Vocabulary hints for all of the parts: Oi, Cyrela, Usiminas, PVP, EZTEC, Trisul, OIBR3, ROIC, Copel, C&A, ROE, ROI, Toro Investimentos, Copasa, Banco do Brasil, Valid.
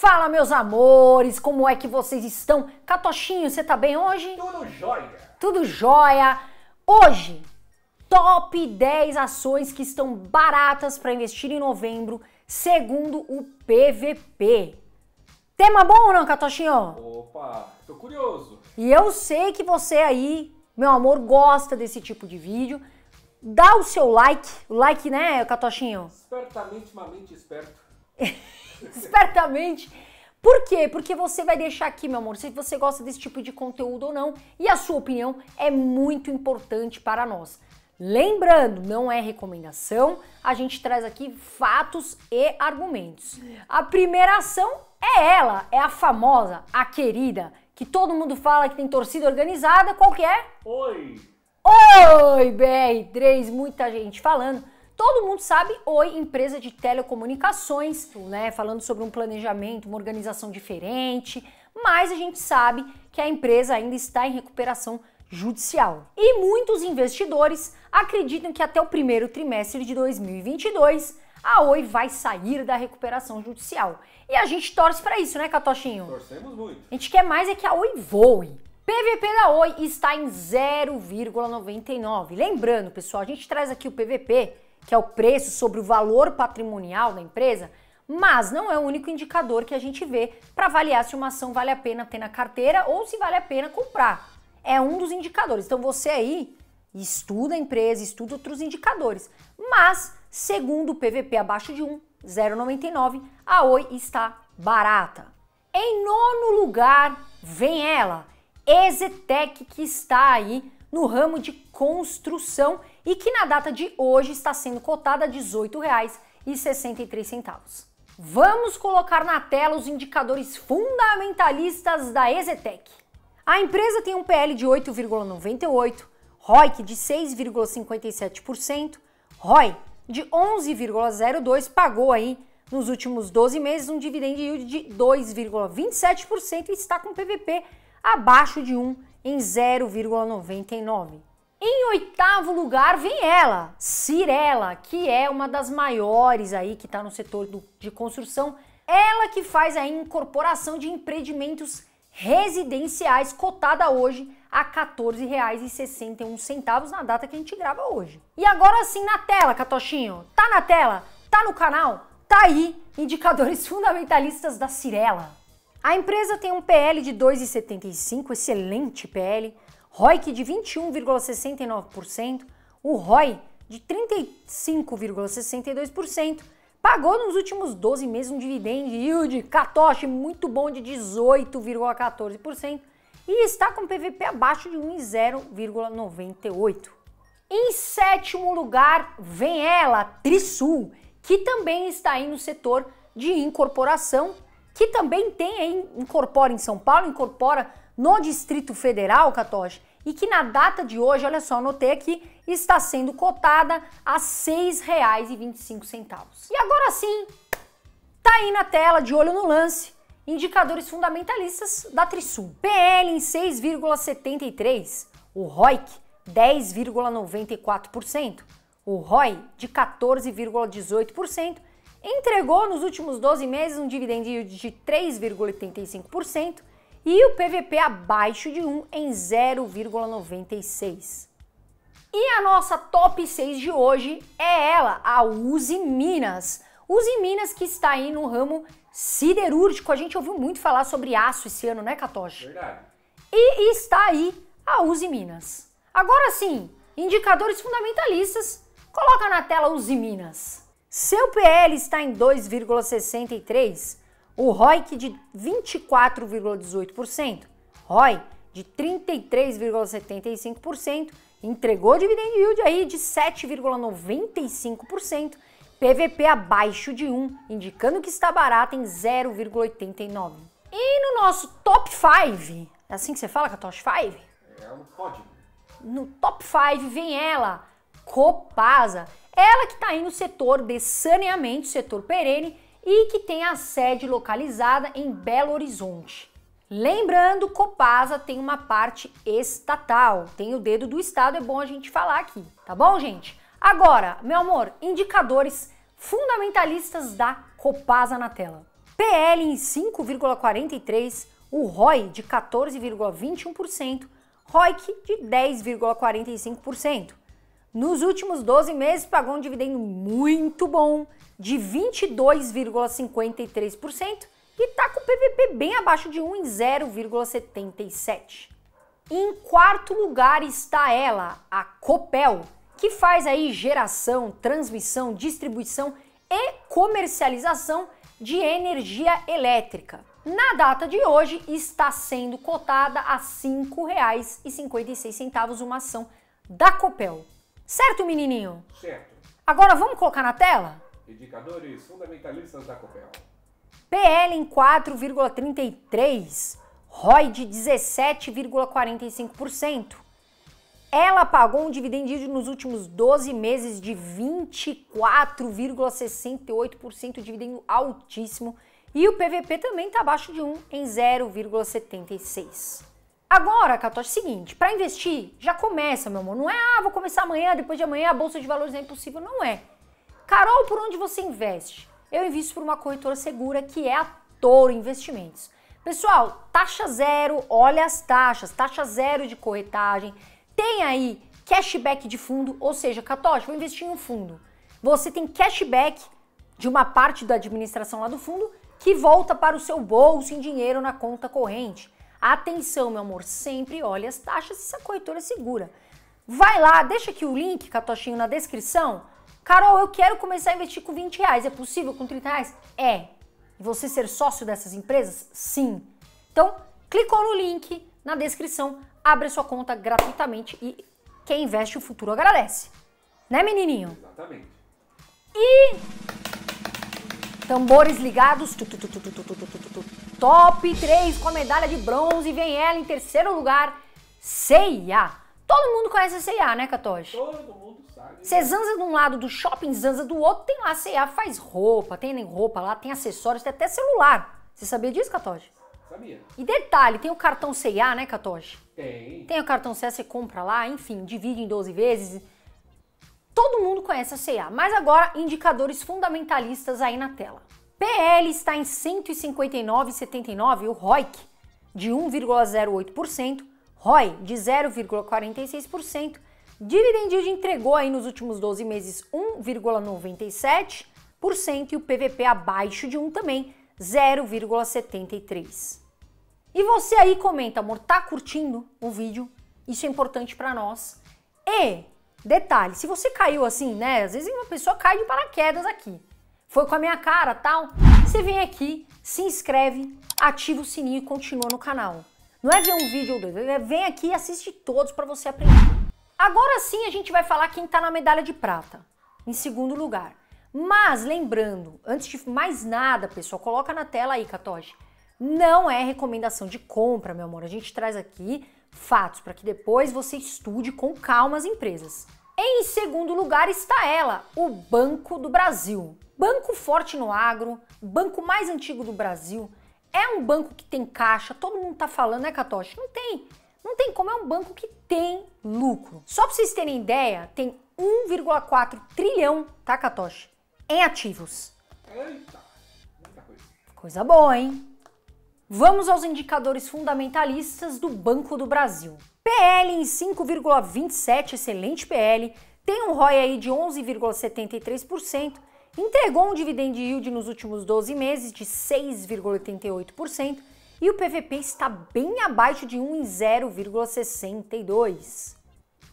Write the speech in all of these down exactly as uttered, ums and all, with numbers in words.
Fala, meus amores, como é que vocês estão? Catochinho, você tá bem hoje? Tudo jóia! Tudo jóia! Hoje, top dez ações que estão baratas para investir em novembro, segundo o P V P. Tema bom ou não, Catochinho? Opa, tô curioso! E eu sei que você aí, meu amor, gosta desse tipo de vídeo. Dá o seu like, o like, né, Catochinho? Espertamente, uma mente esperto. Espertamente. Por quê? Porque você vai deixar aqui, meu amor, se você gosta desse tipo de conteúdo ou não, e a sua opinião é muito importante para nós. Lembrando, não é recomendação, a gente traz aqui fatos e argumentos. A primeira ação é ela, é a famosa, a querida, que todo mundo fala que tem torcida organizada, qual que é? Oi! Oi, B R três, muita gente falando. Todo mundo sabe, Oi, empresa de telecomunicações, né, falando sobre um planejamento, uma organização diferente, mas a gente sabe que a empresa ainda está em recuperação judicial. E muitos investidores acreditam que até o primeiro trimestre de dois mil e vinte e dois, a Oi vai sair da recuperação judicial. E a gente torce para isso, né, Catochinho? Torcemos muito. A gente quer mais é que a Oi voe. P V P da Oi está em zero vírgula noventa e nove. Lembrando, pessoal, a gente traz aqui o P V P, que é o preço sobre o valor patrimonial da empresa, mas não é o único indicador que a gente vê para avaliar se uma ação vale a pena ter na carteira ou se vale a pena comprar. É um dos indicadores. Então você aí estuda a empresa, estuda outros indicadores, mas segundo o P V P abaixo de um, zero vírgula noventa e nove, a Oi está barata. Em nono lugar vem ela, EZTEC, que está aí no ramo de construção e que na data de hoje está sendo cotada a dezoito reais e sessenta e três centavos. Vamos colocar na tela os indicadores fundamentalistas da EZTEC. A empresa tem um P L de oito vírgula noventa e oito, R O I C de seis vírgula cinquenta e sete por cento, R O E de onze vírgula zero dois por cento, pagou aí nos últimos doze meses um dividend yield de dois vírgula vinte e sete por cento e está com P V P abaixo de um em zero vírgula noventa e nove. Em oitavo lugar vem ela, Cyrela, que é uma das maiores aí que está no setor do, de construção. Ela que faz a incorporação de empreendimentos residenciais, cotada hoje a quatorze reais e sessenta e um centavos na data que a gente grava hoje. E agora sim na tela, Catochinho, tá na tela, tá no canal, tá aí, indicadores fundamentalistas da Cyrela. A empresa tem um P L de dois vírgula setenta e cinco, excelente P L, R O I C de vinte e um vírgula sessenta e nove por cento, o R O E de trinta e cinco vírgula sessenta e dois por cento, pagou nos últimos doze meses um dividend yield, Catoche, muito bom, de dezoito vírgula quatorze por cento e está com P V P abaixo de um em zero vírgula noventa e oito. Em sétimo lugar vem ela, Trisul, que também está aí no setor de incorporação, que também tem, incorpora em São Paulo, incorpora no Distrito Federal, Catoche, e que na data de hoje, olha só, anotei aqui, está sendo cotada a seis reais e vinte e cinco centavos. E agora sim, tá aí na tela, de olho no lance, indicadores fundamentalistas da Trisul. P L em seis vírgula setenta e três, o R O I C dez vírgula noventa e quatro por cento, o R O E de quatorze vírgula dezoito por cento, entregou nos últimos doze meses um dividend yield de três vírgula oitenta e cinco por cento e o P V P abaixo de um em zero vírgula noventa e seis. E a nossa top seis de hoje é ela, a Usiminas. Usiminas, que está aí no ramo siderúrgico. A gente ouviu muito falar sobre aço esse ano, né, Catoche? Verdade. E está aí a Usiminas. Agora sim, indicadores fundamentalistas. Coloca na tela Usiminas. Seu P L está em dois vírgula sessenta e três, o R O I C de vinte e quatro vírgula dezoito por cento, R O E de trinta e três vírgula setenta e cinco por cento, entregou dividend yield aí de sete vírgula noventa e cinco por cento, P V P abaixo de um, indicando que está barato em zero vírgula oitenta e nove. E no nosso top cinco, é assim que você fala, Catoche? cinco? É um código. No top cinco vem ela, Copasa. Ela que está aí no setor de saneamento, setor perene, e que tem a sede localizada em Belo Horizonte. Lembrando, Copasa tem uma parte estatal, tem o dedo do Estado, é bom a gente falar aqui, tá bom, gente? Agora, meu amor, indicadores fundamentalistas da Copasa na tela. P L em cinco vírgula quarenta e três por cento, o R O I de quatorze vírgula vinte e um por cento, R O I C de dez vírgula quarenta e cinco por cento. Nos últimos doze meses pagou um dividendo muito bom de vinte e dois vírgula cinquenta e três por cento e está com o P V P bem abaixo de um em zero vírgula setenta e sete por cento. Em quarto lugar está ela, a Copel, que faz aí geração, transmissão, distribuição e comercialização de energia elétrica. Na data de hoje está sendo cotada a cinco reais e cinquenta e seis centavos uma ação da Copel. Certo, menininho? Certo. Agora vamos colocar na tela? Indicadores fundamentalistas da Copel. P L em quatro vírgula trinta e três por cento, R O I de dezessete vírgula quarenta e cinco por cento. Ela pagou um dividendo nos últimos doze meses de vinte e quatro vírgula sessenta e oito por cento, dividendo altíssimo. E o P V P também está abaixo de um em zero vírgula setenta e seis. Agora, Catoche, é o seguinte, para investir, já começa, meu amor. Não é, ah, vou começar amanhã, depois de amanhã, a Bolsa de Valores é impossível. Não é. Carol, por onde você investe? Eu invisto por uma corretora segura, que é a Toro Investimentos. Pessoal, taxa zero, olha as taxas. Taxa zero de corretagem. Tem aí cashback de fundo, ou seja, Catoche, vou investir em um fundo. Você tem cashback de uma parte da administração lá do fundo, que volta para o seu bolso em dinheiro na conta corrente. Atenção, meu amor, sempre olha as taxas se essa corretora é segura. Vai lá, deixa aqui o link, Catochinho, na descrição. Carol, eu quero começar a investir com vinte reais, é possível com trinta reais? É. Você ser sócio dessas empresas? Sim. Então, clicou no link na descrição, abre a sua conta gratuitamente e quem investe o futuro agradece. Né, menininho? Exatamente. E... tambores ligados, tu, tu, tu, tu, tu, tu, tu, tu, tu. top três com a medalha de bronze, vem ela em terceiro lugar, C e A. Todo mundo conhece a C e A, né, Catoche? Todo mundo sabe. Você zanza de um lado do shopping, zanza do outro, tem lá a C e A, faz roupa, tem roupa lá, tem acessórios, tem até celular. Você sabia disso, Catoche? Sabia. E detalhe, tem o cartão C e A, né, Catoche? Tem. Tem o cartão C e A, você compra lá, enfim, divide em doze vezes. Todo mundo conhece a C e A, mas agora indicadores fundamentalistas aí na tela. P L está em cento e cinquenta e nove vírgula setenta e nove, o R O I C de um vírgula zero oito por cento, R O I de zero vírgula quarenta e seis por cento, dividend entregou aí nos últimos doze meses um vírgula noventa e sete por cento e o P V P abaixo de um também, zero vírgula setenta e três por cento. E você aí comenta, amor, tá curtindo o vídeo? Isso é importante para nós. E... detalhe, se você caiu assim, né, às vezes uma pessoa cai de paraquedas aqui, foi com a minha cara tal, você vem aqui, se inscreve, ativa o sininho e continua no canal. Não é ver um vídeo ou dois, é vem aqui e assiste todos para você aprender. Agora sim a gente vai falar quem tá na medalha de prata, em segundo lugar. Mas lembrando, antes de mais nada, pessoal, coloca na tela aí, Catoche, não é recomendação de compra, meu amor, a gente traz aqui fatos, para que depois você estude com calma as empresas. Em segundo lugar está ela, o Banco do Brasil. Banco forte no agro, banco mais antigo do Brasil. É um banco que tem caixa, todo mundo tá falando, né, Catoche? Não tem, não tem como, é um banco que tem lucro. Só para vocês terem ideia, tem um vírgula quatro trilhão, tá, Catoche? Em ativos. Eita, muita coisa. Coisa boa, hein? Vamos aos indicadores fundamentalistas do Banco do Brasil. P L em cinco vírgula vinte e sete, excelente P L, tem um R O I aí de onze vírgula setenta e três por cento, entregou um dividend yield nos últimos doze meses de seis vírgula oitenta e oito por cento e o P V P está bem abaixo de um em zero vírgula sessenta e dois por cento.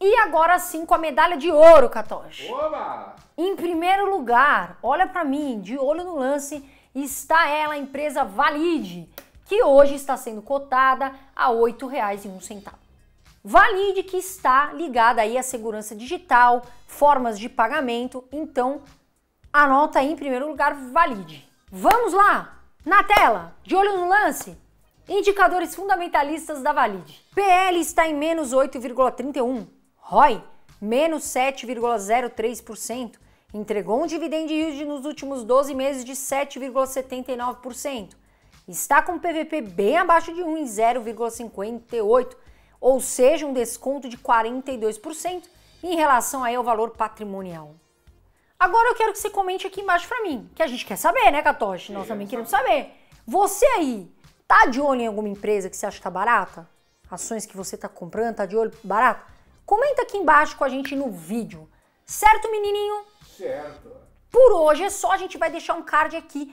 E agora sim com a medalha de ouro, Catoche. Oba! Em primeiro lugar, olha pra mim, de olho no lance, está ela, a empresa Valid, que hoje está sendo cotada a oito reais e um centavo. Valid, que está ligada aí à segurança digital, formas de pagamento, então anota aí em primeiro lugar Valid. Vamos lá, na tela, de olho no lance, indicadores fundamentalistas da Valid. P L está em menos oito vírgula trinta e um por cento, R O I menos sete vírgula zero três por cento, entregou um dividend yield nos últimos doze meses de sete vírgula setenta e nove por cento. Está com o P V P bem abaixo de um em zero vírgula cinquenta e oito, ou seja, um desconto de quarenta e dois por cento em relação aí ao valor patrimonial. Agora eu quero que você comente aqui embaixo pra mim, que a gente quer saber, né, Katoshi? Nós também queremos saber. Você aí, tá de olho em alguma empresa que você acha que tá barata? Ações que você tá comprando, tá de olho barata? Comenta aqui embaixo com a gente no vídeo. Certo, menininho? Certo. Por hoje é só, a gente vai deixar um card aqui.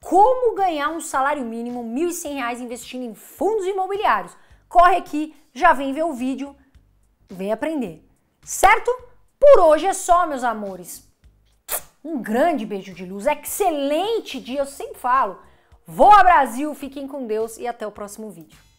Como ganhar um salário mínimo, mil e cem reais, investindo em fundos imobiliários. Corre aqui, já vem ver o vídeo, vem aprender. Certo? Por hoje é só, meus amores. Um grande beijo de luz, excelente dia, eu sempre falo. Voa Brasil, fiquem com Deus e até o próximo vídeo.